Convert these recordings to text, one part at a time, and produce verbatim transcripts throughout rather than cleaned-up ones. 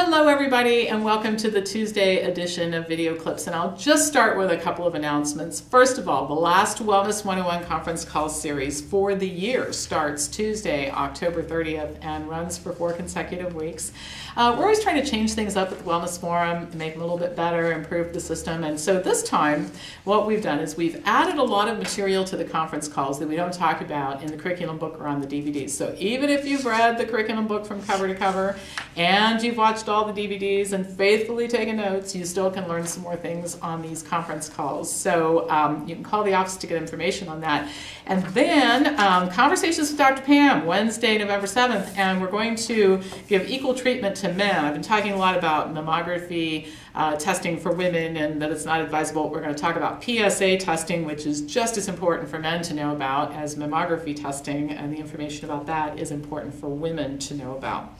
Hello everybody, and welcome to the Tuesday edition of Video Clips, and I'll just start with a couple of announcements. First of all, the last Wellness one oh one Conference Call Series for the year starts Tuesday, October thirtieth, and runs for four consecutive weeks. Uh, we're always trying to change things up at the Wellness Forum, make it a little bit better, improve the system, and so this time what we've done is we've added a lot of material to the conference calls that we don't talk about in the curriculum book or on the D V Ds. So even if you've read the curriculum book from cover to cover, and you've watched all the D V Ds and faithfully taking notes, you still can learn some more things on these conference calls. So um, you can call the office to get information on that. And then um, Conversations with Doctor Pam, Wednesday, November seventh, and we're going to give equal treatment to men. I've been talking a lot about mammography uh, testing for women and that it's not advisable. We're going to talk about P S A testing, which is just as important for men to know about as mammography testing, and the information about that is important for women to know about.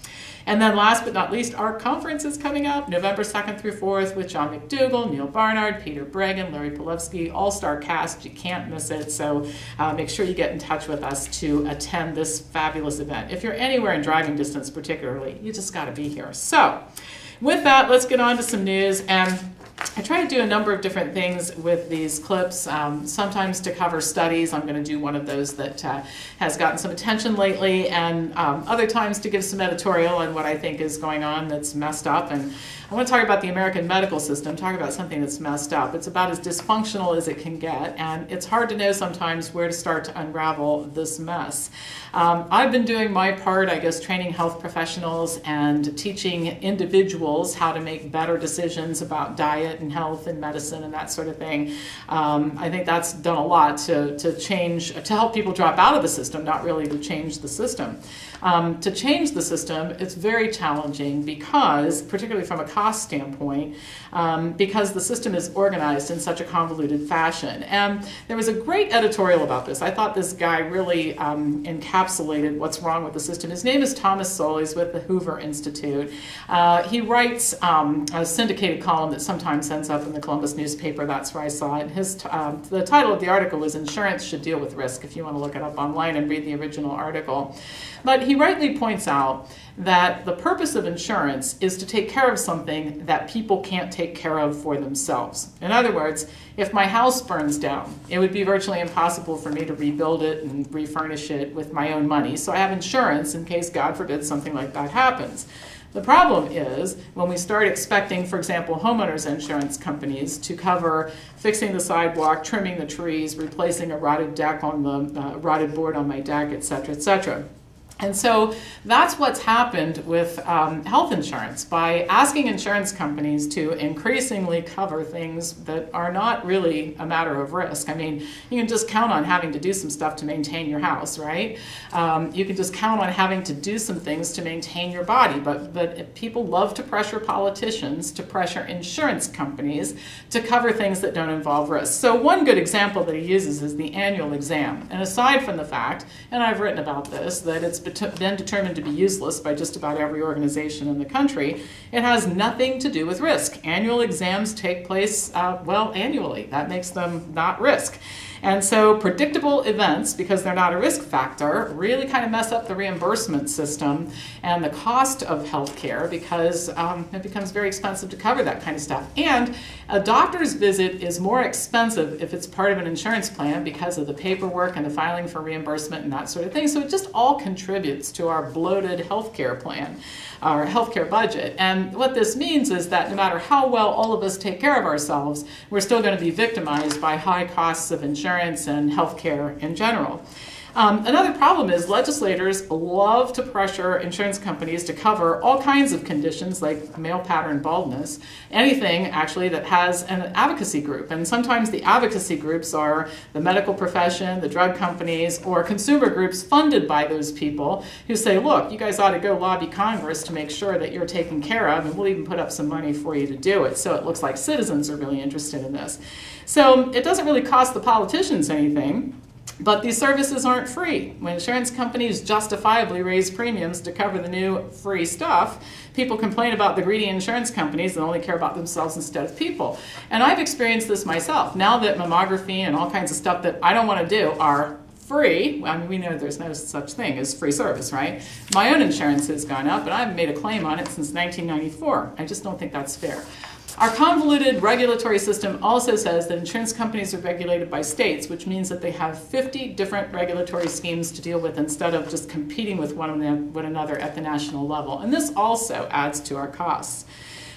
And then last but not least, our conference is coming up November second through fourth with John McDougall, Neil Barnard, Peter Bregan, Larry Polovsky, all-star cast. You can't miss it, so uh, make sure you get in touch with us to attend this fabulous event. If you're anywhere in driving distance particularly, you just got to be here. So with that, let's get on to some news. And I try to do a number of different things with these clips, um, sometimes to cover studies. I'm going to do one of those that uh, has gotten some attention lately, and um, other times to give some editorial on what I think is going on that's messed up. And I want to talk about the American medical system, talk about something that's messed up. It's about as dysfunctional as it can get, and it's hard to know sometimes where to start to unravel this mess. Um, I've been doing my part, I guess, training health professionals and teaching individuals how to make better decisions about diet and health and medicine and that sort of thing. Um, I think that's done a lot to, to change, to help people drop out of the system, not really to change the system. Um, to change the system, it's very challenging because, particularly from a cost standpoint, um, because the system is organized in such a convoluted fashion. And there was a great editorial about this. I thought this guy really um, encapsulated what's wrong with the system. His name is Thomas Sowell. He's with the Hoover Institute. Uh, he writes um, a syndicated column that sometimes ends up in the Columbus newspaper. That's where I saw it. His, um, the title of the article is "Insurance Should Deal with Risk," if you want to look it up online and read the original article. But he rightly points out that the purpose of insurance is to take care of something that people can't take care of for themselves. In other words, if my house burns down, it would be virtually impossible for me to rebuild it and refurnish it with my own money. So I have insurance in case, God forbid, something like that happens. The problem is when we start expecting, for example, homeowners insurance companies to cover fixing the sidewalk, trimming the trees, replacing a rotted deck on the uh, rotted board on my deck, et cetera, et cetera. And so that's what's happened with um, health insurance. By asking insurance companies to increasingly cover things that are not really a matter of risk. I mean, you can just count on having to do some stuff to maintain your house, right? Um, you can just count on having to do some things to maintain your body. But, but people love to pressure politicians, to pressure insurance companies to cover things that don't involve risk. So one good example that he uses is the annual exam. And aside from the fact, and I've written about this, that it's been determined to be useless by just about every organization in the country, it has nothing to do with risk. Annual exams take place, uh, well, annually. That makes them not risk. And so predictable events, because they're not a risk factor, really kind of mess up the reimbursement system and the cost of healthcare, because um, it becomes very expensive to cover that kind of stuff. And a doctor's visit is more expensive if it's part of an insurance plan because of the paperwork and the filing for reimbursement and that sort of thing. So it just all contributes to our bloated healthcare plan, our healthcare budget. And what this means is that no matter how well all of us take care of ourselves, we're still going to be victimized by high costs of insurance. Insurance and healthcare in general. Um, another problem is legislators love to pressure insurance companies to cover all kinds of conditions like male pattern baldness, anything actually that has an advocacy group. And sometimes the advocacy groups are the medical profession, the drug companies, or consumer groups funded by those people who say, look, you guys ought to go lobby Congress to make sure that you're taken care of, and we'll even put up some money for you to do it. So it looks like citizens are really interested in this. So it doesn't really cost the politicians anything. But these services aren't free. When insurance companies justifiably raise premiums to cover the new free stuff, people complain about the greedy insurance companies that only care about themselves instead of people. And I've experienced this myself. Now that mammography and all kinds of stuff that I don't want to do are free. I mean, we know there's no such thing as free service, right? My own insurance has gone up, and I've made a claim on it since nineteen ninety-four. I just don't think that's fair. Our convoluted regulatory system also says that insurance companies are regulated by states, which means that they have fifty different regulatory schemes to deal with instead of just competing with one another at the national level. And this also adds to our costs.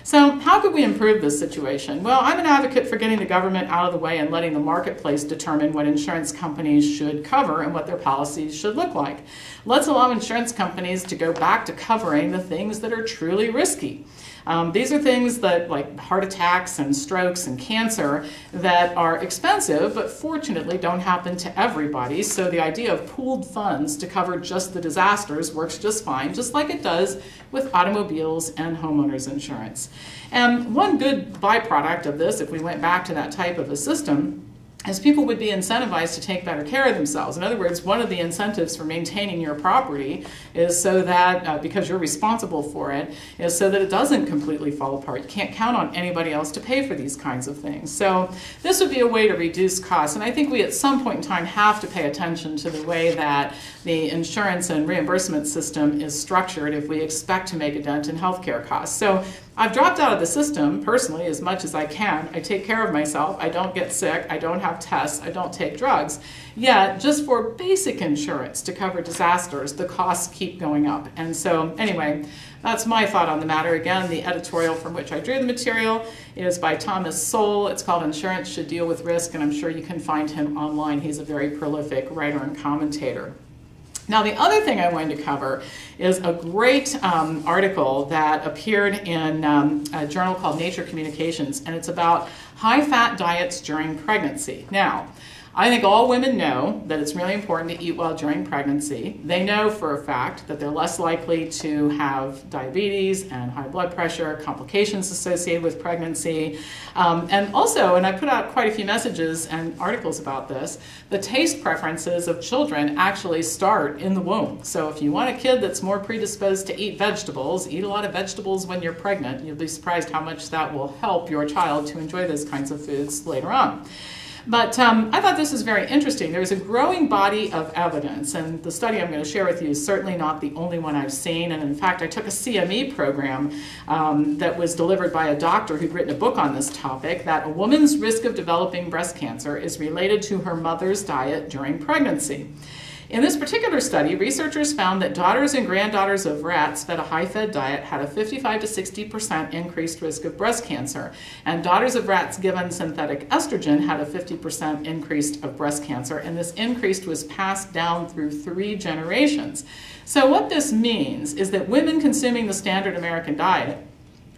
So how could we improve this situation? Well, I'm an advocate for getting the government out of the way and letting the marketplace determine what insurance companies should cover and what their policies should look like. Let's allow insurance companies to go back to covering the things that are truly risky. Um, these are things that, like heart attacks and strokes and cancer, that are expensive but fortunately don't happen to everybody. So the idea of pooled funds to cover just the disasters works just fine, just like it does with automobiles and homeowners insurance. And one good byproduct of this, if we went back to that type of a system, as people would be incentivized to take better care of themselves. In other words, one of the incentives for maintaining your property is so that, uh, because you're responsible for it, is so that it doesn't completely fall apart. You can't count on anybody else to pay for these kinds of things. So this would be a way to reduce costs. And I think we at some point in time have to pay attention to the way that the insurance and reimbursement system is structured if we expect to make a dent in healthcare costs. So I've dropped out of the system, personally, as much as I can. I take care of myself. I don't get sick. I don't have tests. I don't take drugs. Yet, just for basic insurance to cover disasters, the costs keep going up. And so, anyway, that's my thought on the matter. Again, the editorial from which I drew the material is by Thomas Sowell. It's called Insurance Should Deal with Risk, and I'm sure you can find him online. He's a very prolific writer and commentator. Now, the other thing I wanted to cover is a great um, article that appeared in um, a journal called Nature Communications, and it's about high-fat diets during pregnancy. Now, I think all women know that it's really important to eat well during pregnancy. They know for a fact that they're less likely to have diabetes and high blood pressure, complications associated with pregnancy. Um, and also, and I put out quite a few messages and articles about this, the taste preferences of children actually start in the womb. So if you want a kid that's more predisposed to eat vegetables, eat a lot of vegetables when you're pregnant. You'll be surprised how much that will help your child to enjoy those kinds of foods later on. But um, I thought this was very interesting. There's a growing body of evidence, and the study I'm going to share with you is certainly not the only one I've seen. And in fact, I took a C M E program um, that was delivered by a doctor who'd written a book on this topic, that a woman's risk of developing breast cancer is related to her mother's diet during pregnancy. In this particular study, researchers found that daughters and granddaughters of rats fed a high-fed diet had a fifty-five to sixty percent increased risk of breast cancer, and daughters of rats given synthetic estrogen had a fifty percent increase of breast cancer, and this increase was passed down through three generations. So what this means is that women consuming the standard American diet,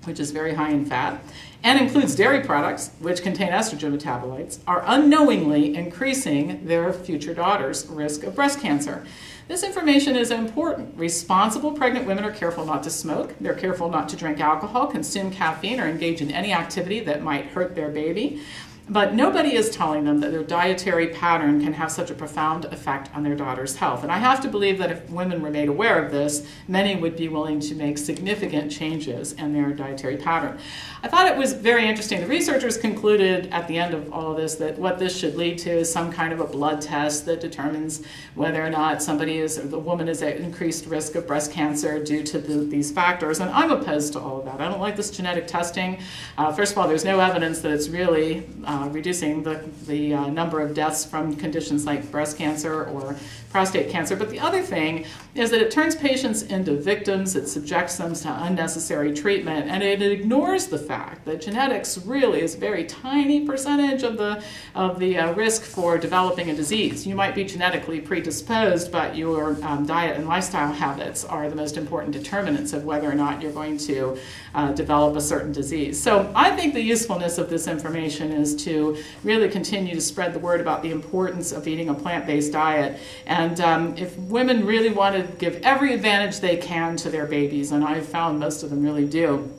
which is very high in fat, and includes dairy products, which contain estrogen metabolites, are unknowingly increasing their future daughters' risk of breast cancer. This information is important. Responsible pregnant women are careful not to smoke. They're careful not to drink alcohol, consume caffeine, or engage in any activity that might hurt their baby. But nobody is telling them that their dietary pattern can have such a profound effect on their daughter's health. And I have to believe that if women were made aware of this, many would be willing to make significant changes in their dietary pattern. I thought it was very interesting. The researchers concluded at the end of all of this that what this should lead to is some kind of a blood test that determines whether or not somebody is, or the woman is at increased risk of breast cancer due to the, these factors. And I'm opposed to all of that. I don't like this genetic testing. Uh, first of all, there's no evidence that it's really um, Uh, reducing the, the uh, number of deaths from conditions like breast cancer or prostate cancer. But the other thing is that it turns patients into victims, it subjects them to unnecessary treatment, and it ignores the fact that genetics really is a very tiny percentage of the, of the uh, risk for developing a disease. You might be genetically predisposed, but your um, diet and lifestyle habits are the most important determinants of whether or not you're going to uh, develop a certain disease. So I think the usefulness of this information is to really continue to spread the word about the importance of eating a plant-based diet. And um, if women really want to give every advantage they can to their babies, and I've found most of them really do,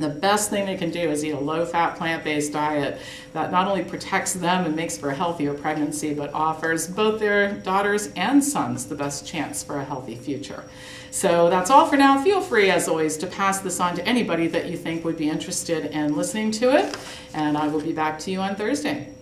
the best thing they can do is eat a low-fat, plant-based diet that not only protects them and makes for a healthier pregnancy, but offers both their daughters and sons the best chance for a healthy future. So that's all for now. Feel free, as always, to pass this on to anybody that you think would be interested in listening to it, and I will be back to you on Thursday.